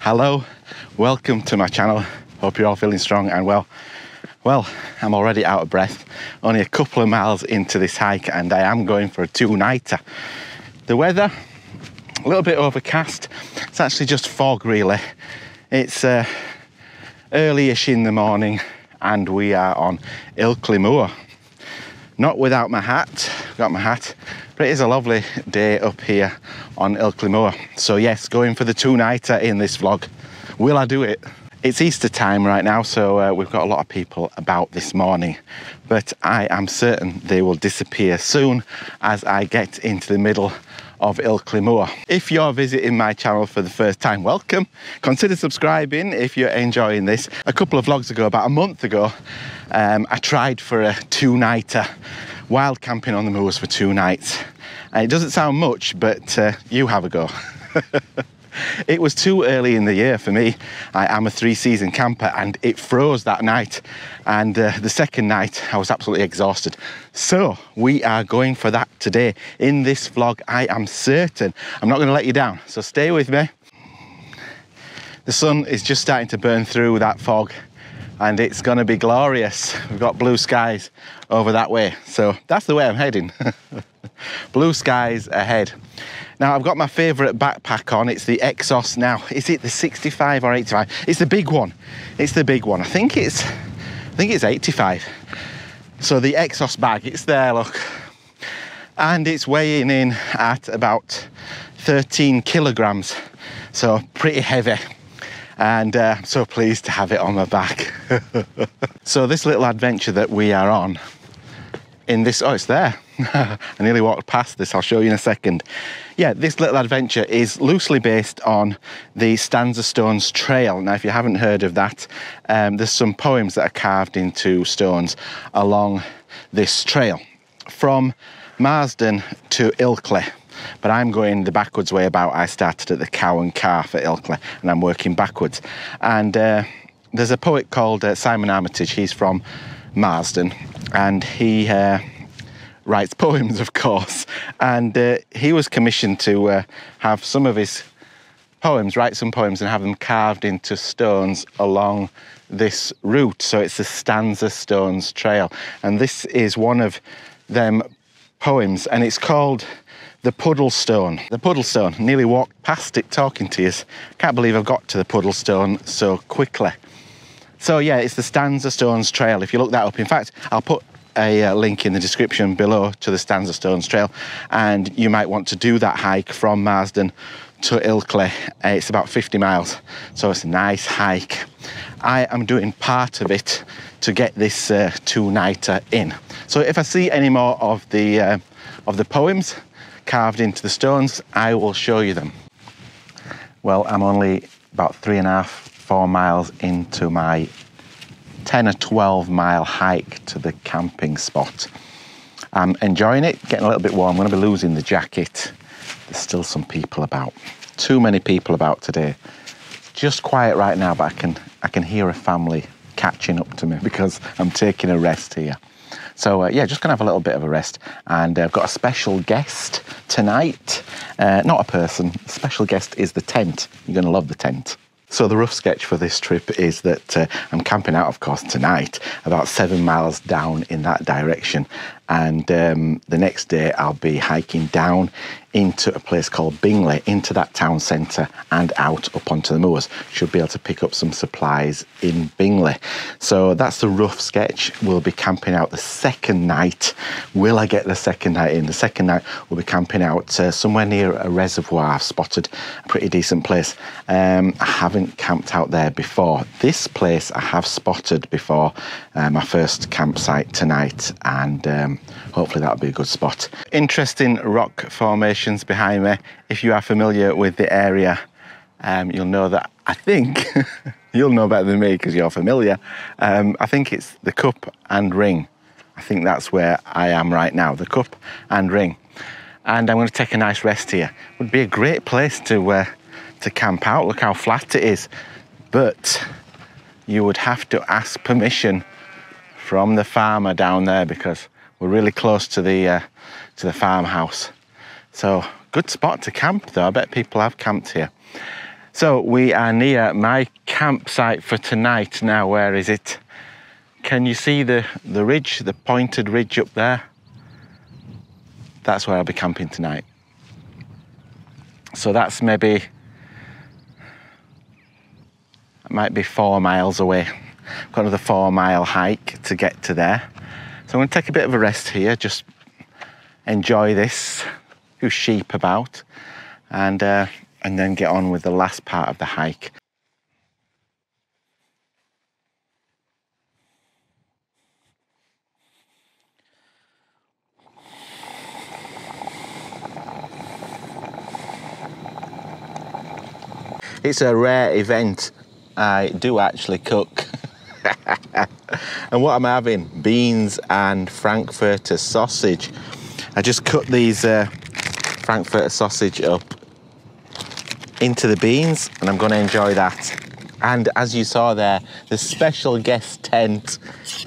Hello, welcome to my channel. Hope you're all feeling strong and well. Well, I'm already out of breath, only a couple of miles into this hike, and I am going for a two-nighter. The weather, a little bit overcast. It's actually just fog, really. It's early-ish in the morning, and we are on Ilkley Moor. Not without my hat, got my hat, but it is a lovely day up here on Ilkley Moor. So yes, going for the two-nighter in this vlog. Will I do it? It's Easter time right now, so we've got a lot of people about this morning, but I am certain they will disappear soon as I get into the middle of Ilkley Moor. If you're visiting my channel for the first time, welcome. Consider subscribing if you're enjoying this. A couple of vlogs ago, about a month ago, I tried for a two-nighter, wild camping on the moors for 2 nights. And it doesn't sound much, but you have a go. It was too early in the year for me. I am a 3-season camper, and it froze that night. And the second night, I was absolutely exhausted. So we are going for that today. In this vlog, I am certain I'm not going to let you down. So stay with me. The sun is just starting to burn through that fog, and it's going to be glorious. We've got blue skies over that way. So that's the way I'm heading. Blue skies ahead. Now, I've got my favourite backpack on. It's the Exos now. Is it the 65 or 85? It's the big one. It's the big one. I think it's 85. So the Exos bag, it's there, look. And it's weighing in at about 13 kilograms. So pretty heavy. And I'm so pleased to have it on my back. So this little adventure that we are on in this, oh, it's there. I nearly walked past this, I'll show you in a second. Yeah, this little adventure is loosely based on the Stanza Stones trail. Now, if you haven't heard of that, there's some poems that are carved into stones along this trail from Marsden to Ilkley. But I'm going the backwards way about. I started at the Cow and Calf at Ilkley, and I'm working backwards. And there's a poet called Simon Armitage. He's from Marsden, and he writes poems, of course, and he was commissioned to have some of his poems, write some poems and have them carved into stones along this route. So it's the Stanza Stones trail, and this is one of them poems, and it's called The Puddle Stone. The Puddle Stone, nearly walked past it talking to you. Can't believe I've got to the Puddle Stone so quickly. So yeah, it's the Stanza Stones trail, if you look that up. In fact, I'll put a link in the description below to the Stanza Stones trail, and you might want to do that hike from Marsden to Ilkley. It's about 50 miles, so it's a nice hike. I am doing part of it to get this two-nighter in. So if I see any more of the poems carved into the stones, I will show you them. Well, I'm only about 3.5 to 4 miles into my 10 or 12 mile hike to the camping spot. I'm enjoying it, getting a little bit warm. I'm going to be losing the jacket. There's still some people about. Too many people about today. Just quiet right now, but I can hear a family catching up to me because I'm taking a rest here. So yeah, just going to have a little bit of a rest. And I've got a special guest tonight. Not a person. The special guest is the tent. You're going to love the tent. So the rough sketch for this trip is that I'm camping out, of course, tonight, about 7 miles down in that direction. And the next day I'll be hiking down into a place called Bingley, into that town centre and out up onto the moors. Should be able to pick up some supplies in Bingley. So that's the rough sketch. We'll be camping out the second night. Will I get the second night in? The second night we'll be camping out somewhere near a reservoir. I've spotted a pretty decent place. I haven't camped out there before. This place I have spotted before, my first campsite tonight, and hopefully that'll be a good spot. Interesting rock formations behind me. If you are familiar with the area, you'll know that, I think, you'll know better than me because you're familiar. I think it's the Cup and Ring. I think that's where I am right now, the Cup and Ring. And I'm going to take a nice rest here. Would be a great place to camp out. Look how flat it is. But you would have to ask permission from the farmer down there because we're really close to the farmhouse. So, good spot to camp though. I bet people have camped here. So we are near my campsite for tonight now. Where is it? Can you see the ridge, the pointed ridge up there? That's where I'll be camping tonight. So that's maybe, it might be 4 miles away. I've got another 4 mile hike to get to there. So I'm gonna take a bit of a rest here, just enjoy this, few sheep about, and then get on with the last part of the hike. It's a rare event. I do actually cook. And what I'm having, beans and Frankfurter sausage. I just cut these Frankfurter sausage up into the beans, and I'm gonna enjoy that. And as you saw there, the special guest tent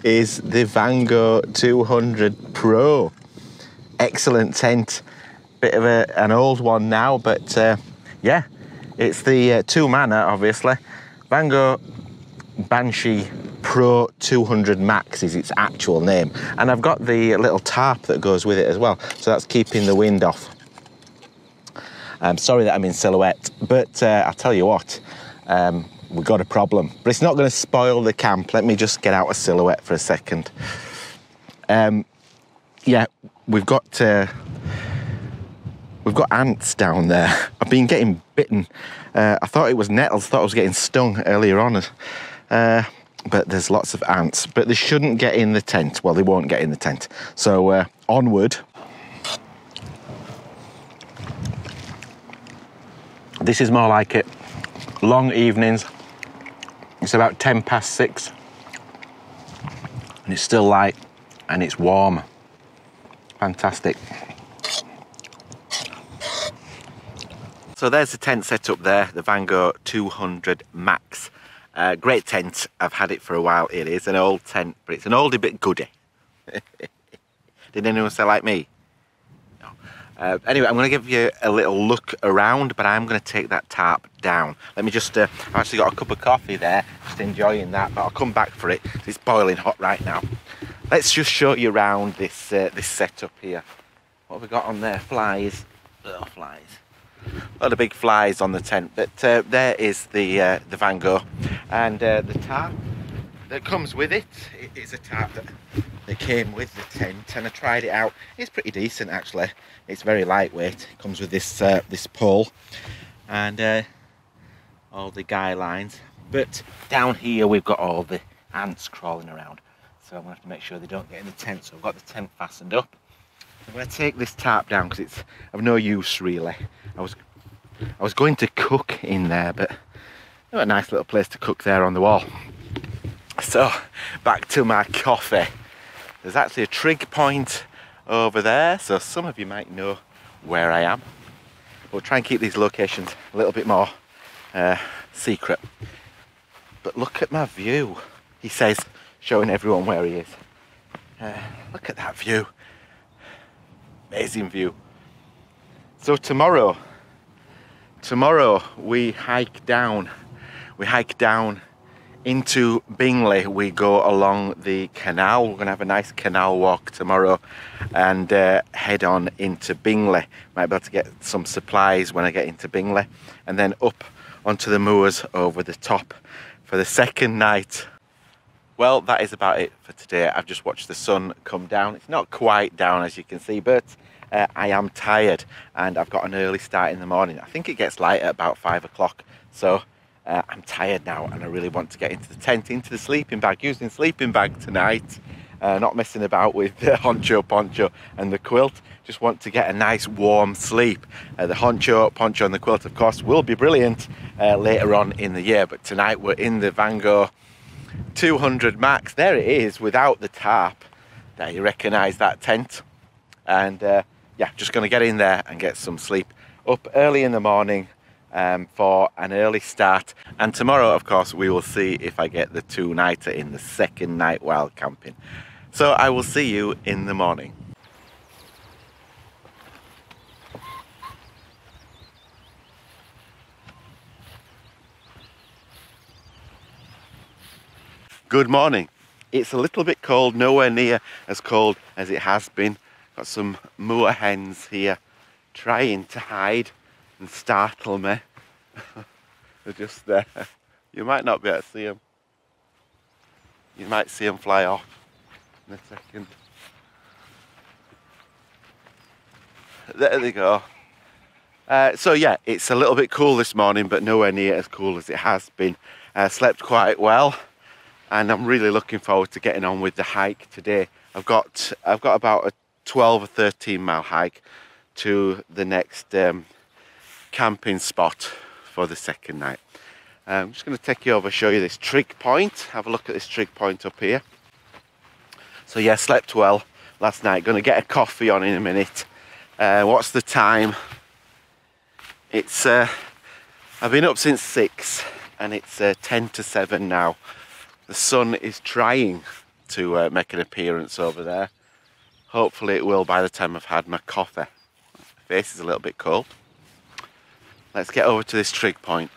is the Vango 200 Pro. Excellent tent, bit of an old one now, but yeah, it's the two-manner, obviously. Vango Banshee Pro 200 Max is its actual name. And I've got the little tarp that goes with it as well, so that's keeping the wind off. I'm sorry that I'm in silhouette, but I'll tell you what, we've got a problem. But it's not gonna spoil the camp. Let me just get out of silhouette for a second. Yeah, we've got ants down there. I've been getting bitten. I thought it was nettles, thought I was getting stung earlier on. But there's lots of ants, but they shouldn't get in the tent. Well, they won't get in the tent. So onward. This is more like it. Long evenings. It's about 6:10. And it's still light and it's warm. Fantastic. So there's the tent set up there, the Vango 200 Max. Great tent, I've had it for a while. It is an old tent, but it's an oldie bit goodie. Did anyone say like me? No. Anyway, I'm gonna give you a little look around, but I'm gonna take that tarp down. Let me just, I've actually got a cup of coffee there, just enjoying that, but I'll come back for it. It's boiling hot right now. Let's just show you around this, this setup here. What have we got on there? Flies, little flies. A lot of big flies on the tent, but there is the Vango, and the tarp that comes with it. It is a tarp that came with the tent, and I tried it out. It's pretty decent actually. It's very lightweight. It comes with this this pole and all the guy lines. But down here we've got all the ants crawling around, so I'm gonna have to make sure they don't get in the tent. So I've got the tent fastened up. I'm going to take this tarp down because it's of no use really. I was going to cook in there, but what a nice little place to cook there on the wall. So back to my coffee. There's actually a trig point over there, so some of you might know where I am. We'll try and keep these locations a little bit more secret. But look at my view, he says, showing everyone where he is. Look at that view. Amazing view. So tomorrow we hike down into Bingley. We go along the canal. We're gonna have a nice canal walk tomorrow and head on into Bingley. Might be able to get some supplies when I get into Bingley, and then up onto the moors over the top for the second night. Well, that is about it for today. I've just watched the sun come down. It's not quite down as you can see, but I am tired and I've got an early start in the morning. I think it gets light at about 5 o'clock. So I'm tired now and I really want to get into the tent, into the sleeping bag, using sleeping bag tonight. Not messing about with the poncho and the quilt. Just want to get a nice warm sleep. The poncho and the quilt, of course, will be brilliant later on in the year. But tonight we're in the Vango 200 Max. There it is without the tarp. Now you recognize that tent, and yeah, just gonna get in there and get some sleep. Up early in the morning for an early start, and tomorrow of course we will see if I get the two-nighter in the second night while camping. So I will see you in the morning. Good morning. It's a little bit cold, nowhere near as cold as it has been. Got some moor hens here trying to hide and startle me. They're just there. You might not be able to see them. You might see them fly off in a second. There they go. So yeah, it's a little bit cool this morning, but nowhere near as cool as it has been. Slept quite well. And I'm really looking forward to getting on with the hike today. I've got about a 12 or 13 mile hike to the next camping spot for the second night. I'm just going to take you over, show you this trig point. Have a look at this trig point up here. So yeah, slept well last night. Going to get a coffee on in a minute. What's the time? It's I've been up since 6 and it's 10 to 7 now. The sun is trying to make an appearance over there. Hopefully it will by the time I've had my coffee. My face is a little bit cold. Let's get over to this trig point.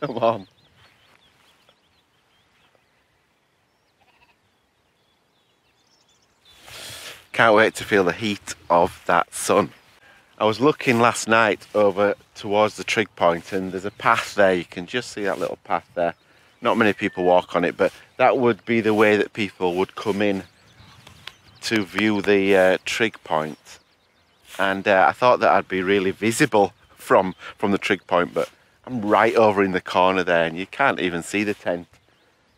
Come on. Can't wait to feel the heat of that sun. I was looking last night over towards the trig point and there's a path there. You can just see that little path there. Not many people walk on it, but that would be the way that people would come in to view the trig point. And I thought that I'd be really visible from the trig point, but I'm right over in the corner there and you can't even see the tent.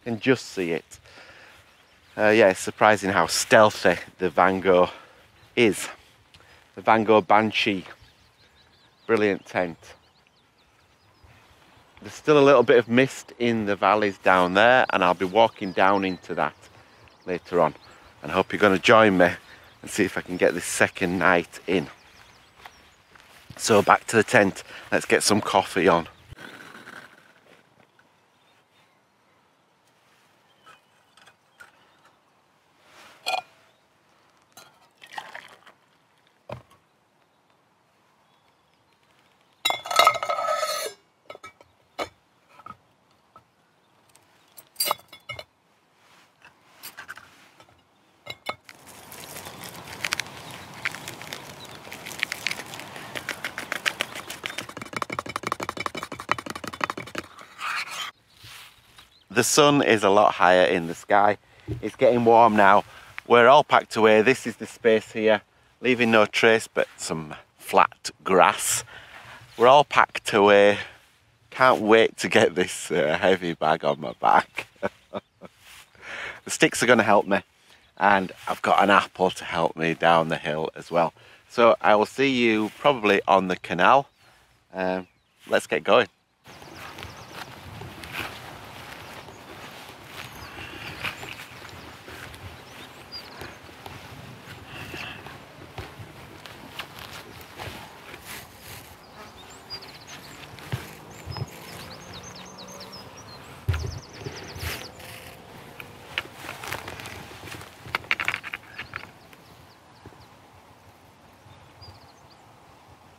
You can just see it. Yeah, it's surprising how stealthy the Vango is. The Vango Banshee. Brilliant tent. There's still a little bit of mist in the valleys down there, and I'll be walking down into that later on. And I hope you're going to join me and see if I can get this second night in. So back to the tent. Let's get some coffee on. The sun is a lot higher in the sky. It's getting warm now. We're all packed away. This is the space here, leaving no trace but some flat grass. We're all packed away. Can't wait to get this heavy bag on my back. The sticks are going to help me, and I've got an apple to help me down the hill as well. So I will see you probably on the canal. Let's get going.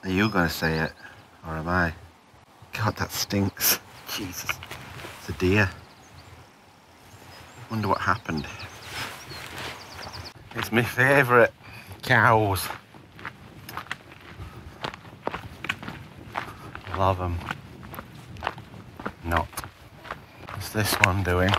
Are you going to say it, or am I? God, that stinks. Jesus, it's a deer. Wonder what happened. It's my favourite, cows. Love them. Not. What's this one doing?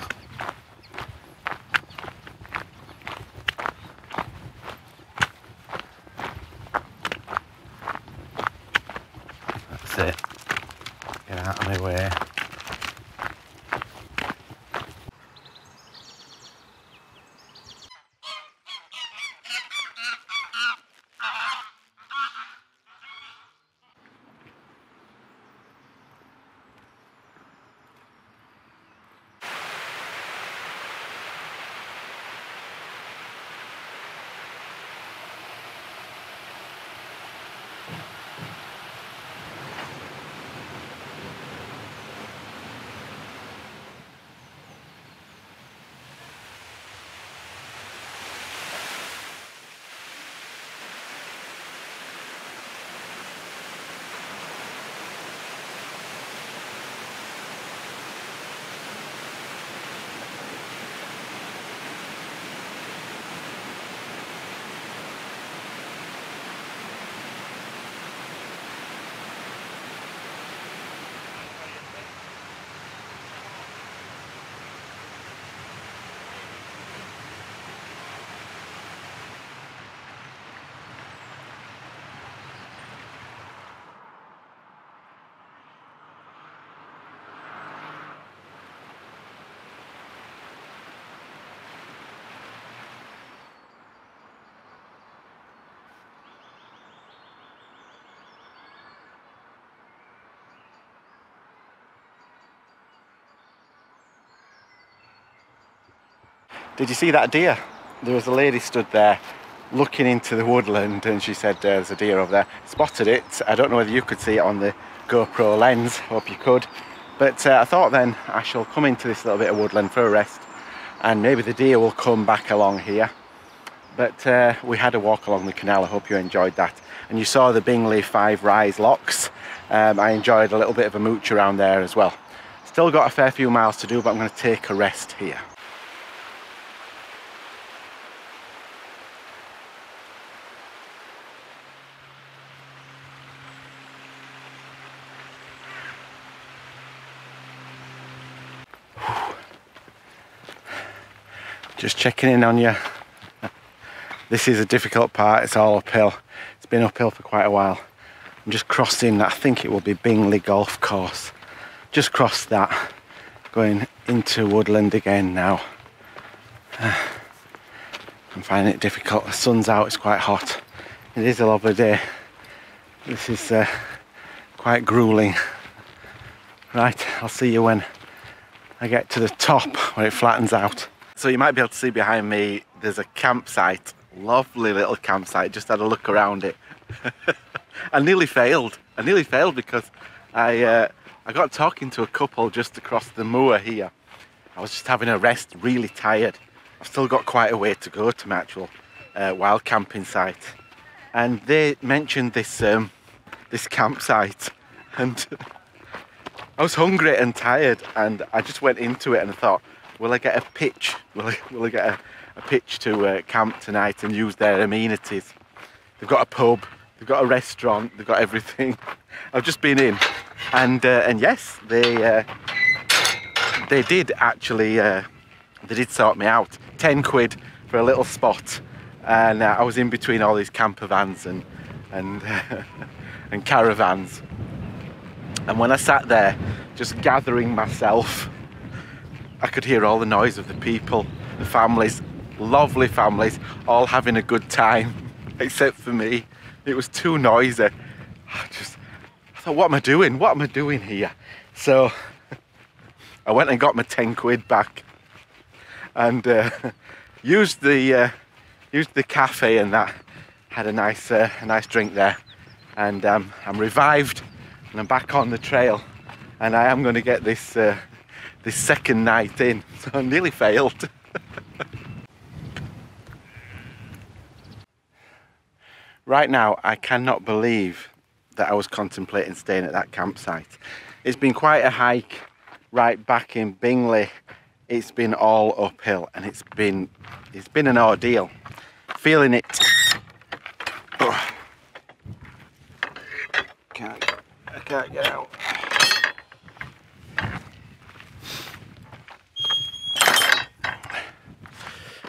Did you see that deer? There was a lady stood there looking into the woodland and she said, there's a deer over there. Spotted it. I don't know whether you could see it on the GoPro lens. Hope you could. But I thought then I shall come into this little bit of woodland for a rest and maybe the deer will come back along here. But we had a walk along the canal. I hope you enjoyed that. And you saw the Bingley 5 Rise Locks. I enjoyed a little bit of a mooch around there as well. Still got a fair few miles to do, but I'm going to take a rest here. Just checking in on you. This is a difficult part, it's all uphill. It's been uphill for quite a while. I'm just crossing, I think it will be Bingley Golf Course. Just crossed that, going into woodland again now. I'm finding it difficult, the sun's out, it's quite hot. It is a lovely day. This is quite gruelling. Right, I'll see you when I get to the top, where it flattens out. So you might be able to see behind me, there's a campsite. Lovely little campsite, just had a look around it. I nearly failed because I got talking to a couple just across the moor here. I was just having a rest, really tired. I've still got quite a way to go to my actual wild camping site. And they mentioned this, this campsite and I was hungry and tired and I just went into it and I thought, will I get a pitch? Will I get a pitch to camp tonight and use their amenities? They've got a pub, they've got a restaurant, they've got everything. I've just been in, and yes, they did actually they did sort me out. £10 for a little spot, and I was in between all these camper vans and caravans. And when I sat there, just gathering myself, I could hear all the noise of the people, the families. Lovely families, all having a good time, except for me. It was too noisy. I thought, what am I doing? What am I doing here? So I went and got my £10 back and used the cafe and that. Had a nice drink there, and I'm revived and I'm back on the trail. And I am going to get this this second night in. So I nearly failed. Right now, I cannot believe that I was contemplating staying at that campsite. It's been quite a hike right back in Bingley. It's been all uphill and it's been an ordeal. Feeling it. Oh. I can't get out.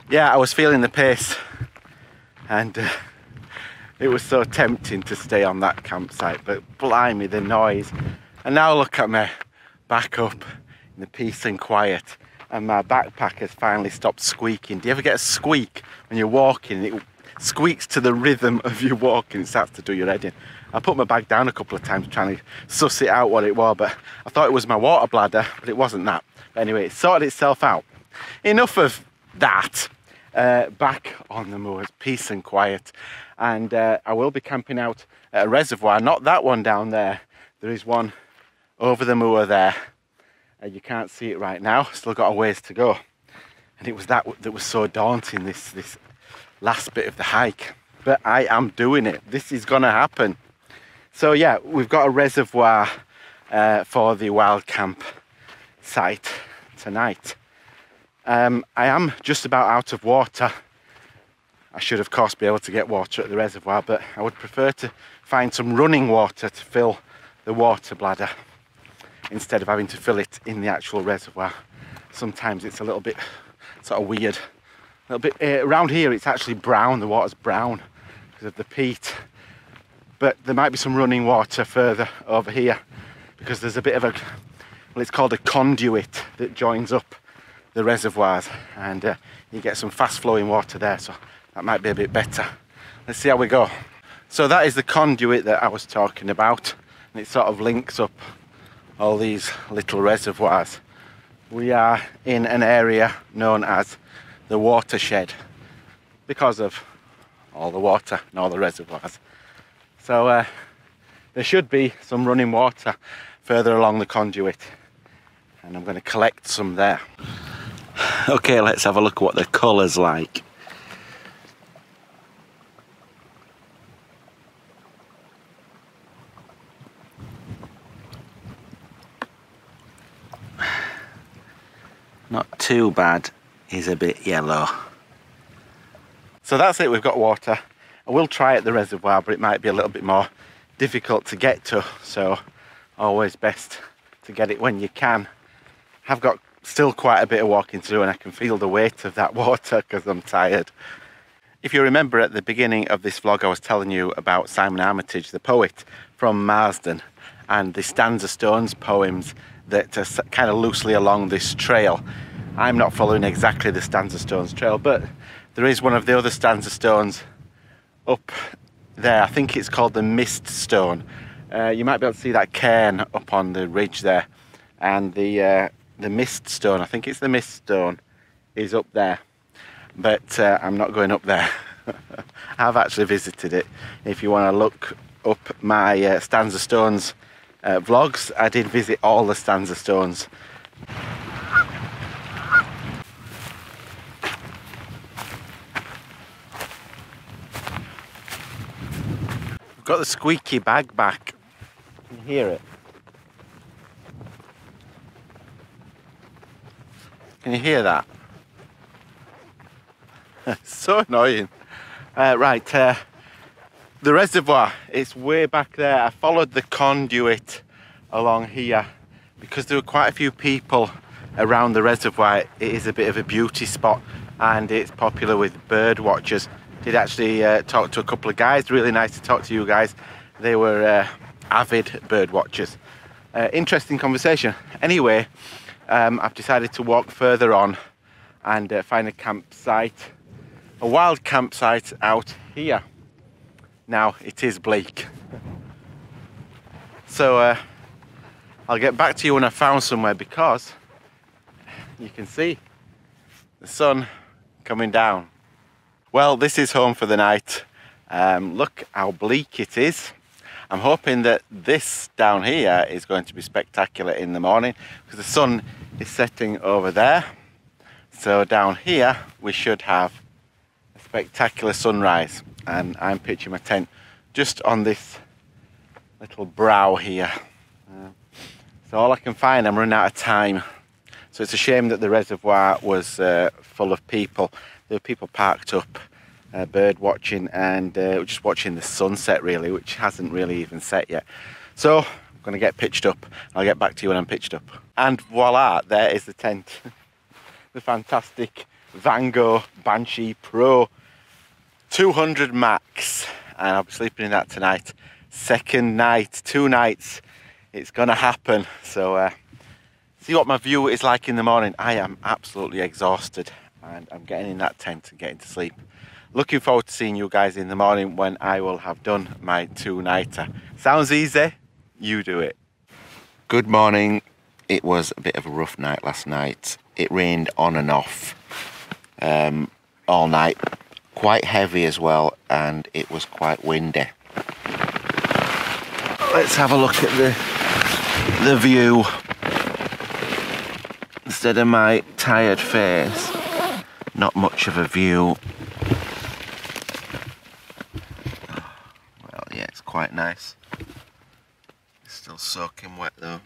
Yeah, I was feeling the pace and it was so tempting to stay on that campsite, but blimey the noise. And now look at me, back up in the peace and quiet, and my backpack has finally stopped squeaking. Do you ever get a squeak when you're walking? It squeaks to the rhythm of you walking. It starts to do your head in. I put my bag down a couple of times trying to suss it out what it was, but I thought it was my water bladder, but it wasn't that. But anyway, it sorted itself out. Enough of that. Back on the moors, peace and quiet, and I will be camping out at a reservoir, not that one down there. There is one over the moor there. You can't see it right now, still got a ways to go. And it was that was so daunting, this last bit of the hike, but I am doing it. This is gonna happen. So yeah, we've got a reservoir for the wild camp site tonight. I am just about out of water. I should of course be able to get water at the reservoir, but I would prefer to find some running water to fill the water bladder instead of having to fill it in the actual reservoir. Sometimes it's a little bit sort of weird. A little bit around here it's actually brown, the water's brown because of the peat, but there might be some running water further over here because there's a bit of a, well, it's called a conduit that joins up the reservoirs, and you get some fast flowing water there, so that might be a bit better. Let's see how we go. So that is the conduit that I was talking about, and it sort of links up all these little reservoirs. We are in an area known as the watershed because of all the water and all the reservoirs. So there should be some running water further along the conduit, and I'm going to collect some there. Okay, let's have a look at what the colour's like. Not too bad, is a bit yellow. So that's it, we've got water. I will try at the reservoir, but it might be a little bit more difficult to get to, so always best to get it when you can. I've got still quite a bit of walking to do, and I can feel the weight of that water because I'm tired. If you remember at the beginning of this vlog, I was telling you about Simon Armitage, the poet from Marsden, and the Stanza Stones poems that are kind of loosely along this trail. I'm not following exactly the Stanza Stones trail, but there is one of the other Stanza Stones up there. I think it's called the Mist Stone. You might be able to see that cairn up on the ridge there, and the Mist Stone, I think it's the Mist Stone, is up there, but I'm not going up there. I've actually visited it. If you want to look up my Stanza Stones vlogs, I did visit all the Stanza Stones. I've got the squeaky bag back. Can you hear it? Can you hear that? It's so annoying. Right, the reservoir, it's way back there. I followed the conduit along here because there were quite a few people around the reservoir. It is a bit of a beauty spot, and it's popular with bird watchers. Did actually talk to a couple of guys. Really nice to talk to you guys. They were avid bird watchers. Interesting conversation. Anyway, I've decided to walk further on and find a campsite, a wild campsite out here. Now it is bleak, so I'll get back to you when I found somewhere, because you can see the sun coming down. Well, this is home for the night. Look how bleak it is. I'm hoping that this down here is going to be spectacular in the morning, because the sun is setting over there. So down here we should have a spectacular sunrise. And I'm pitching my tent just on this little brow here. So all I can find, I'm running out of time. So it's a shame that the reservoir was full of people. There were people parked up, bird watching, and just watching the sunset really, which hasn't really even set yet. So I'm going to get pitched up. I'll get back to you when I'm pitched up. And voila, there is the tent. The fantastic Vango Banshee Pro 200 Max, and I'll be sleeping in that tonight. Second night, two nights, it's gonna happen. So see what my view is like in the morning. I am absolutely exhausted, and I'm getting in that tent and getting to sleep. Looking forward to seeing you guys in the morning when I will have done my two-nighter. Sounds easy? You do it. Good morning. It was a bit of a rough night last night. It rained on and off all night. Quite heavy as well, and it was quite windy. Let's have a look at the view instead of my tired face. Not much of a view. Well, yeah, it's quite nice. It's still soaking wet though.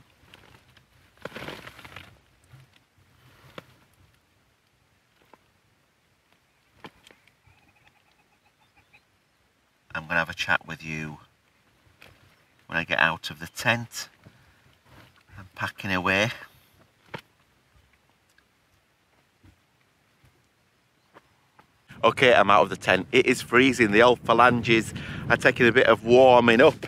I'm going to have a chat with you when I get out of the tent. I'm packing away. Okay, I'm out of the tent. It is freezing. The old phalanges are taking a bit of warming up.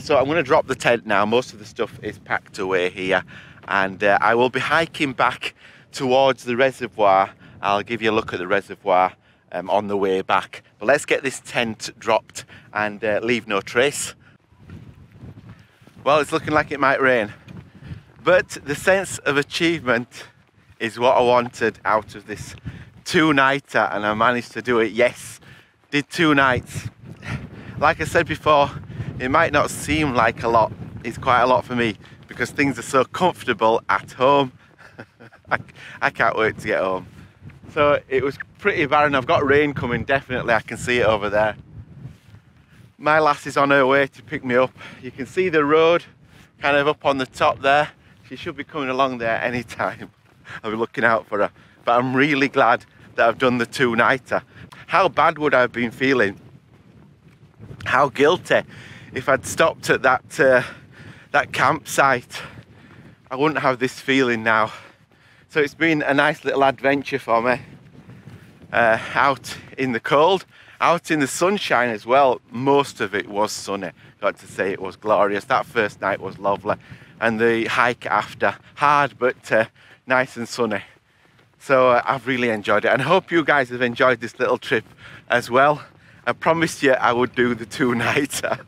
So I'm going to drop the tent now. Most of the stuff is packed away here. And I will be hiking back towards the reservoir. I'll give you a look at the reservoir on the way back. But let's get this tent dropped and leave no trace. Well, it's looking like it might rain, but the sense of achievement is what I wanted out of this two-nighter, and I managed to do it. Yes, did 2 nights. Like I said before, it might not seem like a lot. It's quite a lot for me because things are so comfortable at home. I can't wait to get home. So it was pretty barren. I've got rain coming, definitely. I can see it over there. My lass is on her way to pick me up. You can see the road kind of up on the top there. She should be coming along there anytime. I'll be looking out for her. But I'm really glad that I've done the two-nighter. How bad would I have been feeling? How guilty if I'd stopped at that campsite? I wouldn't have this feeling now. So it's been a nice little adventure for me. Out in the cold, out in the sunshine as well. Most of it was sunny. Got to say, it was glorious. That first night was lovely, and the hike after, hard but nice and sunny. So I've really enjoyed it, and I hope you guys have enjoyed this little trip as well. I promised you I would do the two-nighter,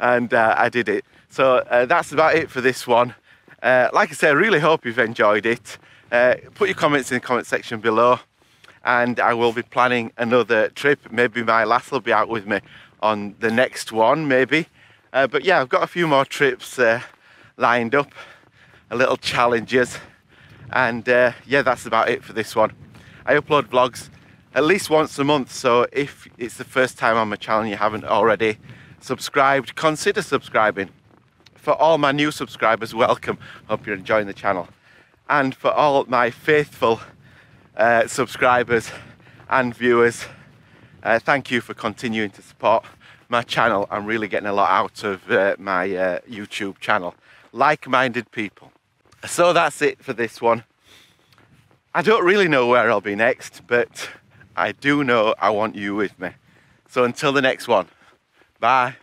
and I did it. So that's about it for this one. Like I say, I really hope you've enjoyed it. Put your comments in the comment section below, and I will be planning another trip. Maybe my lass will be out with me on the next one, maybe. But yeah, I've got a few more trips lined up, a little challenges, and yeah, that's about it for this one. I upload vlogs at least once a month, so if it's the first time on my channel and you haven't already subscribed, consider subscribing. For all my new subscribers, welcome. Hope you're enjoying the channel. And for all my faithful subscribers and viewers, thank you for continuing to support my channel. I'm really getting a lot out of my YouTube channel. Like-minded people. So that's it for this one. I don't really know where I'll be next, but I do know I want you with me. So until the next one, bye.